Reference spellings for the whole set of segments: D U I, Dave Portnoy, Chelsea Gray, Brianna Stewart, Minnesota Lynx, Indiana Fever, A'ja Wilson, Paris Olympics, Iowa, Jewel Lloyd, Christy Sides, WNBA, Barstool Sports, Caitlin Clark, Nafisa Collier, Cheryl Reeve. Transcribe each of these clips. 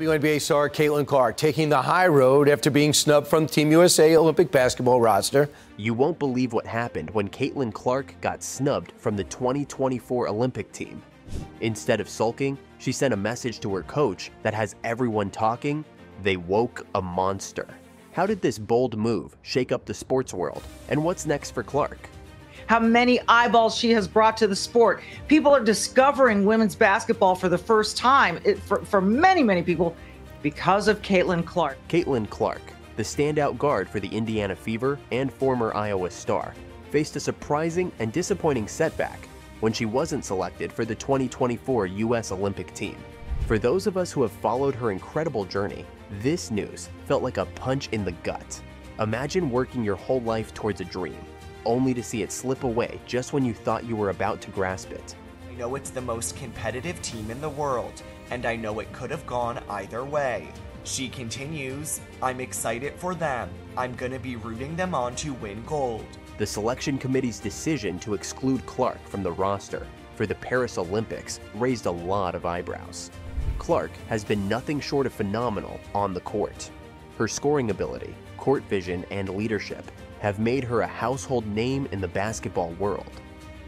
WNBA star Caitlin Clark taking the high road after being snubbed from Team USA Olympic basketball roster. You won't believe what happened when Caitlin Clark got snubbed from the 2024 Olympic team. Instead of sulking, she sent a message to her coach that has everyone talking. They woke a monster. How did this bold move shake up the sports world? And what's next for Clark? How many eyeballs she has brought to the sport. People are discovering women's basketball for the first time for many, many people because of Caitlin Clark. Caitlin Clark, the standout guard for the Indiana Fever and former Iowa star, faced a surprising and disappointing setback when she wasn't selected for the 2024 U.S. Olympic team. For those of us who have followed her incredible journey, this news felt like a punch in the gut. Imagine working your whole life towards a dream, only to see it slip away just when you thought you were about to grasp it. I know it's the most competitive team in the world, and I know it could have gone either way. She continues, I'm excited for them. I'm gonna be rooting them on to win gold. The selection committee's decision to exclude Clark from the roster for the Paris Olympics raised a lot of eyebrows. Clark has been nothing short of phenomenal on the court. Her scoring ability, court vision, and leadership have made her a household name in the basketball world.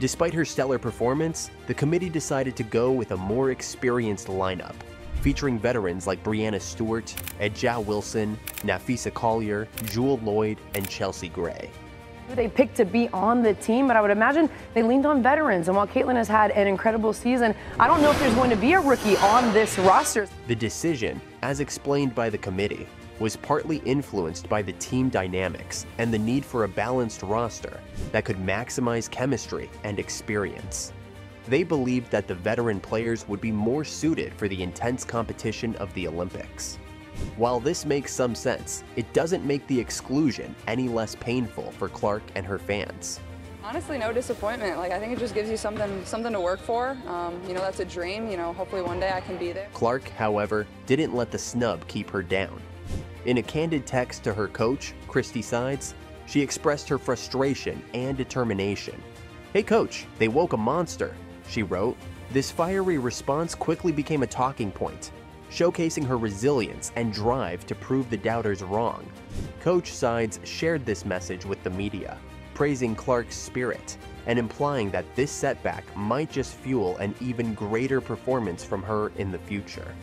Despite her stellar performance, the committee decided to go with a more experienced lineup, featuring veterans like Brianna Stewart, A'ja Wilson, Nafisa Collier, Jewel Lloyd, and Chelsea Gray. They picked to be on the team, but I would imagine they leaned on veterans, and while Caitlin has had an incredible season, I don't know if there's going to be a rookie on this roster. The decision, as explained by the committee, was partly influenced by the team dynamics and the need for a balanced roster that could maximize chemistry and experience. They believed that the veteran players would be more suited for the intense competition of the Olympics. While this makes some sense, it doesn't make the exclusion any less painful for Clark and her fans. Honestly, no disappointment. Like, I think it just gives you something to work for. You know, that's a dream. You know, hopefully one day I can be there. Clark, however, didn't let the snub keep her down. In a candid text to her coach, Christy Sides, she expressed her frustration and determination. Hey coach, they woke a monster, she wrote. This fiery response quickly became a talking point, showcasing her resilience and drive to prove the doubters wrong. Coach Sides shared this message with the media, praising Clark's spirit and implying that this setback might just fuel an even greater performance from her in the future.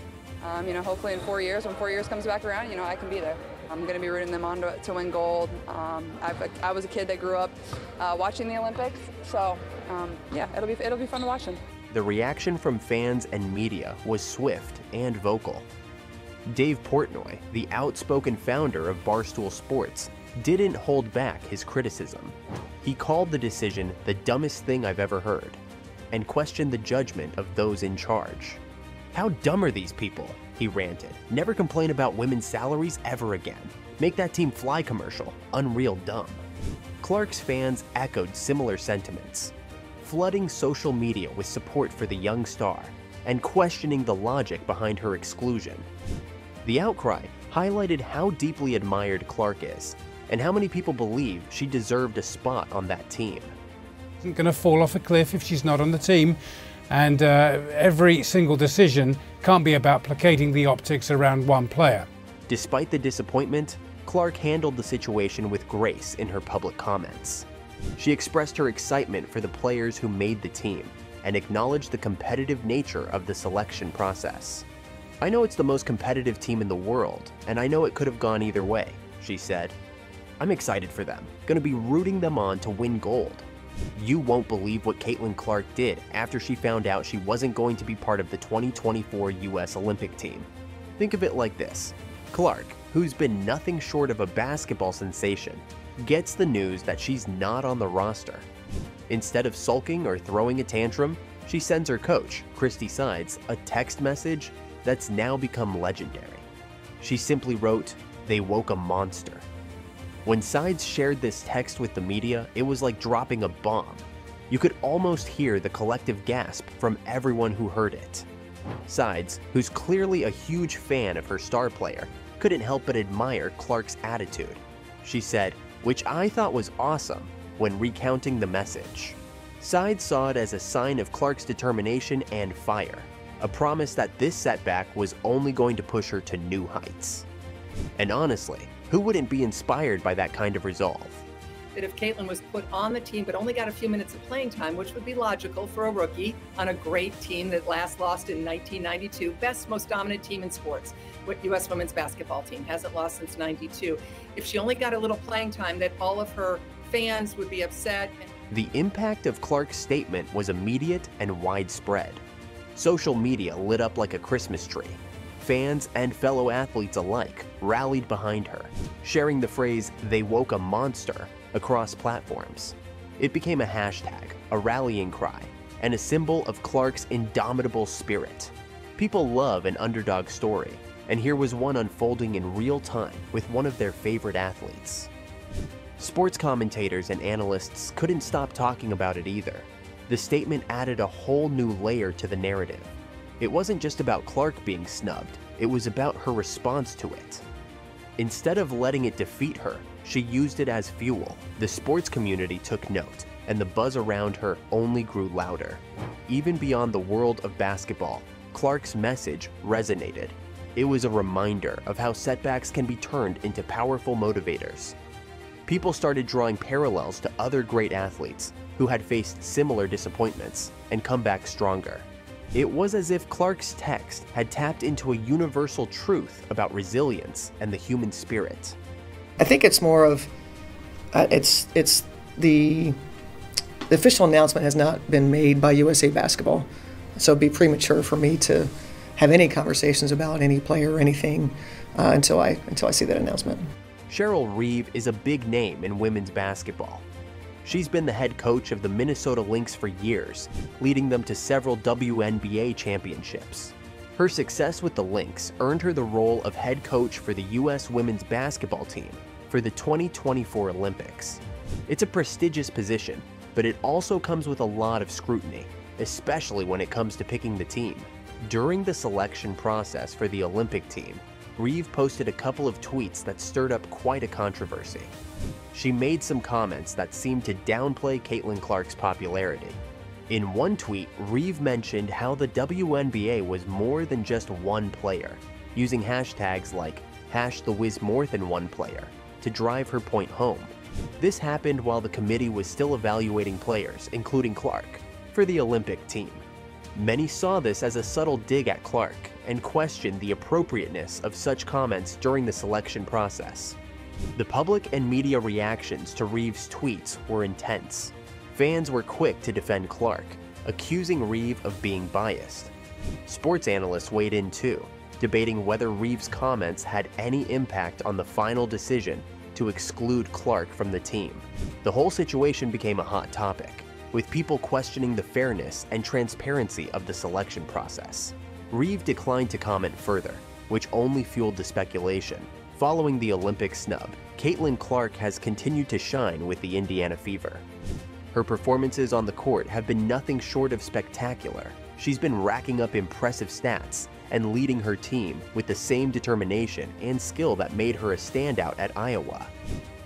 You know, hopefully in 4 years, when 4 years comes back around, you know, I can be there. I'm going to be rooting them on to win gold. I was a kid that grew up watching the Olympics, so yeah, it'll be fun to watch them. The reaction from fans and media was swift and vocal. Dave Portnoy, the outspoken founder of Barstool Sports, didn't hold back his criticism. He called the decision the dumbest thing I've ever heard and questioned the judgment of those in charge. How dumb are these people? He ranted. Never complain about women's salaries ever again. Make that team fly commercial. Unreal dumb. Clark's fans echoed similar sentiments, flooding social media with support for the young star and questioning the logic behind her exclusion. The outcry highlighted how deeply admired Clark is and how many people believe she deserved a spot on that team. She isn't going to fall off a cliff if she's not on the team. And every single decision can't be about placating the optics around one player. Despite the disappointment, Clark handled the situation with grace in her public comments. She expressed her excitement for the players who made the team and acknowledged the competitive nature of the selection process. I know it's the most competitive team in the world, and I know it could have gone either way, she said. I'm excited for them, gonna be rooting them on to win gold. You won't believe what Caitlin Clark did after she found out she wasn't going to be part of the 2024 U.S. Olympic team. Think of it like this. Clark, who's been nothing short of a basketball sensation, gets the news that she's not on the roster. Instead of sulking or throwing a tantrum, she sends her coach, Christy Sides, a text message that's now become legendary. She simply wrote, "They woke a monster." When Sides shared this text with the media, it was like dropping a bomb. You could almost hear the collective gasp from everyone who heard it. Sides, who's clearly a huge fan of her star player, couldn't help but admire Clark's attitude. She said, which I thought was awesome, when recounting the message. Sides saw it as a sign of Clark's determination and fire, a promise that this setback was only going to push her to new heights. And honestly, who wouldn't be inspired by that kind of resolve? That if Caitlin was put on the team but only got a few minutes of playing time, which would be logical for a rookie on a great team that last lost in 1992, best, most dominant team in sports, what U.S. women's basketball team hasn't lost since 92. If she only got a little playing time, that all of her fans would be upset. The impact of Clark's statement was immediate and widespread. Social media lit up like a Christmas tree. Fans and fellow athletes alike rallied behind her, sharing the phrase, "They woke a monster," across platforms. It became a hashtag, a rallying cry, and a symbol of Clark's indomitable spirit. People love an underdog story, and here was one unfolding in real time with one of their favorite athletes. Sports commentators and analysts couldn't stop talking about it either. The statement added a whole new layer to the narrative. It wasn't just about Clark being snubbed, it was about her response to it. Instead of letting it defeat her, she used it as fuel. The sports community took note, and the buzz around her only grew louder. Even beyond the world of basketball, Clark's message resonated. It was a reminder of how setbacks can be turned into powerful motivators. People started drawing parallels to other great athletes who had faced similar disappointments and come back stronger. It was as if Clark's text had tapped into a universal truth about resilience and the human spirit. I think it's more of, it's the official announcement has not been made by USA Basketball, so it'd be premature for me to have any conversations about any player or anything until I see that announcement. Cheryl Reeve is a big name in women's basketball. She's been the head coach of the Minnesota Lynx for years, leading them to several WNBA championships. Her success with the Lynx earned her the role of head coach for the U.S. women's basketball team for the 2024 Olympics. It's a prestigious position, but it also comes with a lot of scrutiny, especially when it comes to picking the team. During the selection process for the Olympic team, Reeve posted a couple of tweets that stirred up quite a controversy. She made some comments that seemed to downplay Caitlin Clark's popularity. In one tweet, Reeve mentioned how the WNBA was more than just one player, using hashtags like #TheWizMoreThanOnePlayer to drive her point home. This happened while the committee was still evaluating players, including Clark, for the Olympic team. Many saw this as a subtle dig at Clark and questioned the appropriateness of such comments during the selection process. The public and media reactions to Reeve's tweets were intense. Fans were quick to defend Clark, accusing Reeve of being biased. Sports analysts weighed in too, debating whether Reeve's comments had any impact on the final decision to exclude Clark from the team. The whole situation became a hot topic, with people questioning the fairness and transparency of the selection process. Reeve declined to comment further, which only fueled the speculation. Following the Olympic snub, Caitlin Clark has continued to shine with the Indiana Fever. Her performances on the court have been nothing short of spectacular. She's been racking up impressive stats and leading her team with the same determination and skill that made her a standout at Iowa.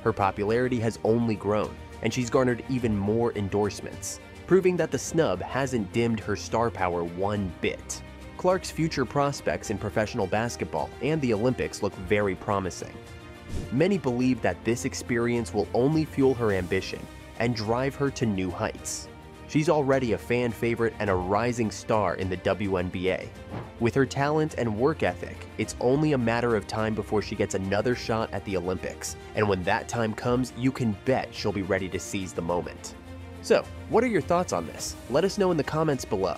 Her popularity has only grown, and she's garnered even more endorsements, proving that the snub hasn't dimmed her star power one bit. Clark's future prospects in professional basketball and the Olympics look very promising. Many believe that this experience will only fuel her ambition and drive her to new heights. She's already a fan favorite and a rising star in the WNBA. With her talent and work ethic, it's only a matter of time before she gets another shot at the Olympics, and when that time comes, you can bet she'll be ready to seize the moment. So, what are your thoughts on this? Let us know in the comments below.